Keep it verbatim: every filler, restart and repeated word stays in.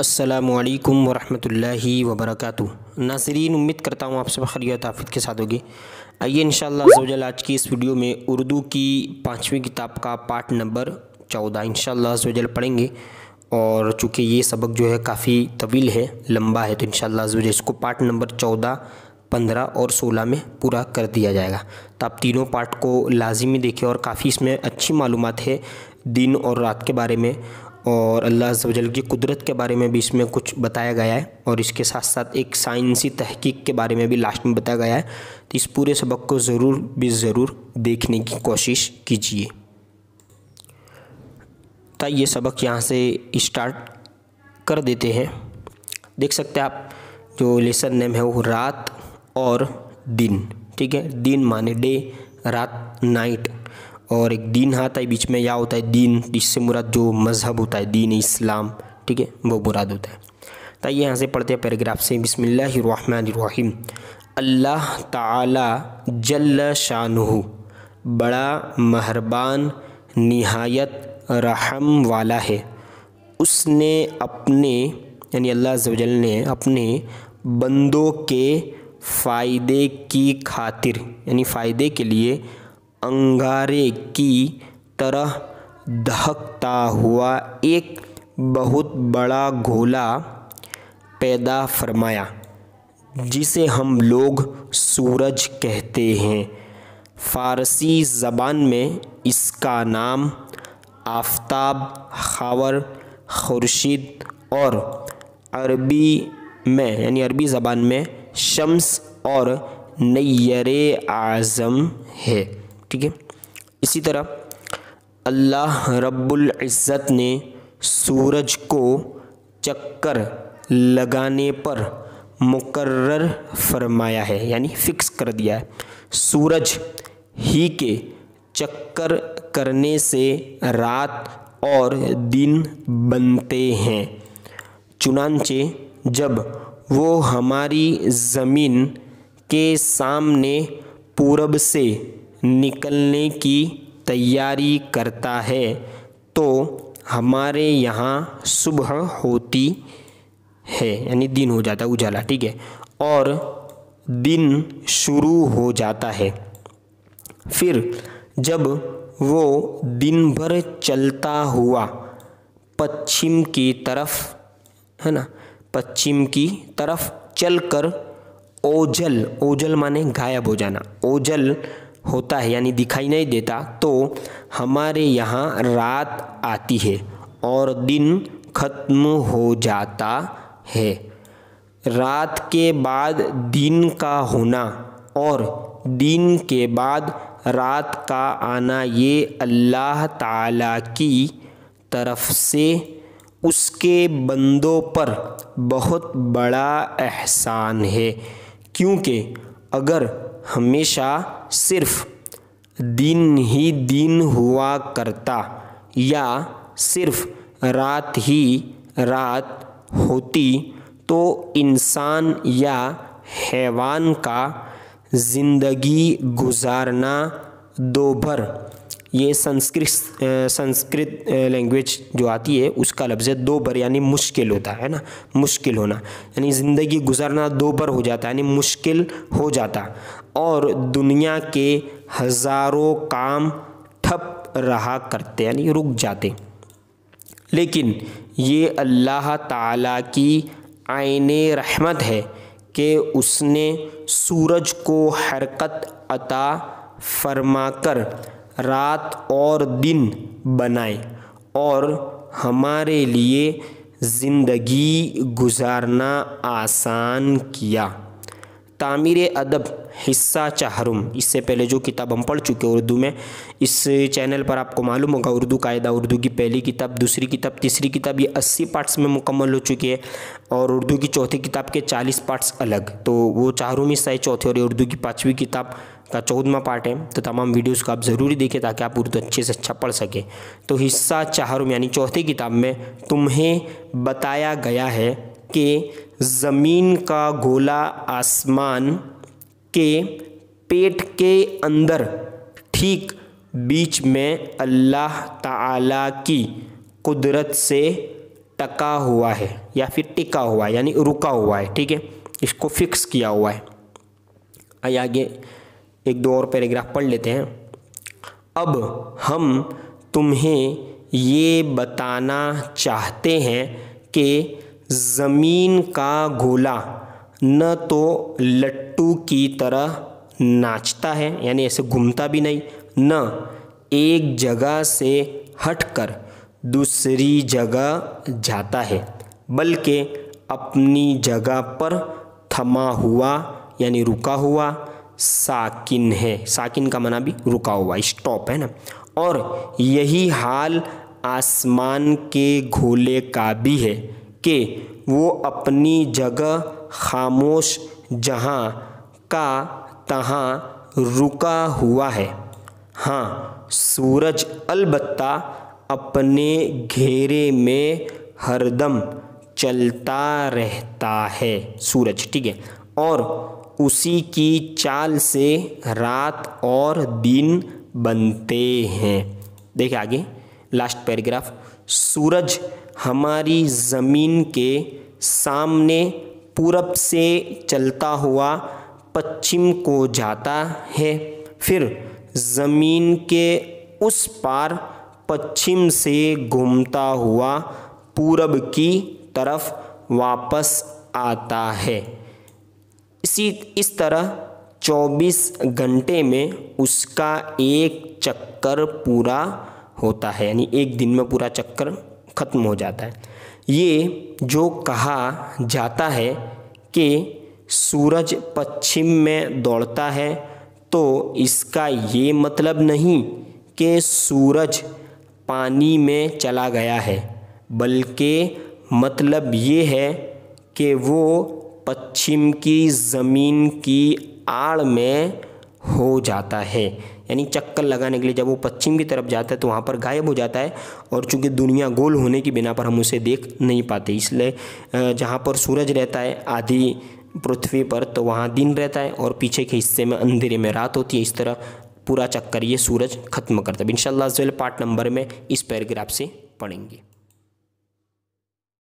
अस्सलामुअलैकुम वरहमतुल्लाहि वबरकातुहू। नाज़रीन, उम्मीद करता हूँ आप सब खैरियत आफियत के साथ होगी। आइए इंशाअल्लाह अज़्ज़ोजल आज की इस वीडियो में उर्दू की पाँचवीं किताब का पार्ट नंबर चौदह इंशाअल्लाह अज़्ज़ोजल पढ़ेंगे। और चूँकि ये सबक जो है काफ़ी तवील है, लंबा है, तो इंशाअल्लाह अज़्ज़ोजल इसको पार्ट नंबर चौदह, पंद्रह और सोलह में पूरा कर दिया जाएगा। तो आप तीनों पार्ट को लाजिमी देखें। और काफ़ी इसमें अच्छी मालूमात है दिन और रात के बारे में, और अल्लाह अज़्ज़ वजल की कुदरत के बारे में भी इसमें कुछ बताया गया है, और इसके साथ साथ एक साइंसी तहकीक के बारे में भी लास्ट में बताया गया है। तो इस पूरे सबक को ज़रूर भी ज़रूर देखने की कोशिश कीजिए। तो ये सबक यहाँ से स्टार्ट कर देते हैं। देख सकते हैं आप जो लेसन नेम है वो रात और दिन, ठीक है। दिन माने डे, रात नाइट, और एक दीन आता है बीच में, या होता है दीन, इससे मुराद जो मज़हब होता है दीन इस्लाम, ठीक है, वो मुराद होता है। तो यहाँ से पढ़ते हैं पैराग्राफ से। बिस्मिल्लाहिर्रहमानिर्रहीम। अल्लाह ताला जल्ल शानुहु बड़ा महरबान, निहायत रहम वाला है। उसने अपने यानी अल्लाह अज़्ज़ वजल ने अपने बंदों के फ़ायदे की खातिर यानी फ़ायदे के लिए अंगारे की तरह दहकता हुआ एक बहुत बड़ा गोला पैदा फरमाया, जिसे हम लोग सूरज कहते हैं। फ़ारसी ज़बान में इसका नाम आफ़ताब, ख़ावर, खुर्शीद, और अरबी में यानी अरबी ज़बान में शम्स और नैयरे आज़म है, ठीक है। इसी तरह अल्लाह रब्बुल इज़्ज़त ने सूरज को चक्कर लगाने पर मुकर्रर फरमाया है यानी फ़िक्स कर दिया है। सूरज ही के चक्कर करने से रात और दिन बनते हैं। चुनांचे जब वो हमारी ज़मीन के सामने पूरब से निकलने की तैयारी करता है तो हमारे यहाँ सुबह होती है यानी दिन हो जाता है, उजाला, ठीक है, और दिन शुरू हो जाता है। फिर जब वो दिन भर चलता हुआ पश्चिम की तरफ, है ना, पश्चिम की तरफ चलकर ओझल, ओझल माने गायब हो जाना, ओझल होता है यानी दिखाई नहीं देता, तो हमारे यहाँ रात आती है और दिन खत्म हो जाता है। रात के बाद दिन का होना और दिन के बाद रात का आना, ये अल्लाह ताला की तरफ से उसके बंदों पर बहुत बड़ा एहसान है, क्योंकि अगर हमेशा सिर्फ दिन ही दिन हुआ करता या सिर्फ रात ही रात होती तो इंसान या हैवान का ज़िंदगी गुजारना दोभर, ये संस्कृत संस्कृत लैंग्वेज जो आती है उसका लफ्ज़ है दोभर यानी मुश्किल होता है ना, मुश्किल होना यानी ज़िंदगी गुजारना दोभर हो जाता यानी मुश्किल हो जाता, और दुनिया के हज़ारों काम ठप रहा करते यानी रुक जाते। लेकिन ये अल्लाह ताला की आईने रहमत है कि उसने सूरज को हरकत अता फरमाकर रात और दिन बनाए और हमारे लिए ज़िंदगी गुजारना आसान किया। तामीर ए अदब हिस्सा चाहरुम, इससे पहले जो किताब हम पढ़ चुके उर्दू में, इस चैनल पर आपको मालूम होगा उर्दू कायदा, उर्दू की पहली किताब, दूसरी किताब, तीसरी किताब, ये अस्सी पार्ट्स में मुकम्मल हो चुकी है, और उर्दू की चौथी किताब के चालीस पार्ट्स अलग, तो वो चाहरुम हिस्सा है चौथे, और उर्दू की पाँचवीं किताब का चौदहवां पार्ट है। तो तमाम वीडियोस को आप ज़रूरी देखें ताकि आप उर्दू अच्छे से अच्छा पढ़ सकें। तो हिस्सा चाहरुम यानी चौथी किताब में तुम्हें बताया गया है कि ज़मीन का गोला आसमान के पेट के अंदर ठीक बीच में अल्लाह ताला की कुदरत से टका हुआ है या फिर टिका हुआ है, यानी रुका हुआ है, ठीक है, इसको फिक्स किया हुआ है। आइए आगे एक दो और पैराग्राफ पढ़ लेते हैं। अब हम तुम्हें ये बताना चाहते हैं कि ज़मीन का गोला न तो लट्टू की तरह नाचता है, यानी ऐसे घूमता भी नहीं, न एक जगह से हटकर दूसरी जगह जाता है, बल्कि अपनी जगह पर थमा हुआ यानी रुका हुआ साकिन है। साकिन का माना भी रुका हुआ, स्टॉप है ना। और यही हाल आसमान के गोले का भी है कि वो अपनी जगह खामोश जहाँ का तहाँ रुका हुआ है। हाँ, सूरज अलबत्ता अपने घेरे में हरदम चलता रहता है, सूरज, ठीक है, और उसी की चाल से रात और दिन बनते हैं। देखिए आगे लास्ट पैराग्राफ। सूरज हमारी ज़मीन के सामने पूरब से चलता हुआ पश्चिम को जाता है, फिर ज़मीन के उस पार पश्चिम से घूमता हुआ पूरब की तरफ वापस आता है। इसी इस तरह चौबीस घंटे में उसका एक चक्कर पूरा होता है, यानी एक दिन में पूरा चक्कर ख़त्म हो जाता है। ये जो कहा जाता है कि सूरज पश्चिम में दौड़ता है, तो इसका ये मतलब नहीं कि सूरज पानी में चला गया है, बल्कि मतलब ये है कि वो पश्चिम की ज़मीन की आड़ में हो जाता है, यानी चक्कर लगाने के लिए जब वो पश्चिम की तरफ जाता है तो वहाँ पर गायब हो जाता है। और चूँकि दुनिया गोल होने की बिना पर हम उसे देख नहीं पाते, इसलिए जहाँ पर सूरज रहता है आधी पृथ्वी पर तो वहाँ दिन रहता है और पीछे के हिस्से में अंधेरे में रात होती है। इस तरह पूरा चक्कर ये सूरज ख़त्म करता है। इंशाअल्लाह पार्ट नंबर में इस पैराग्राफ से पढ़ेंगे।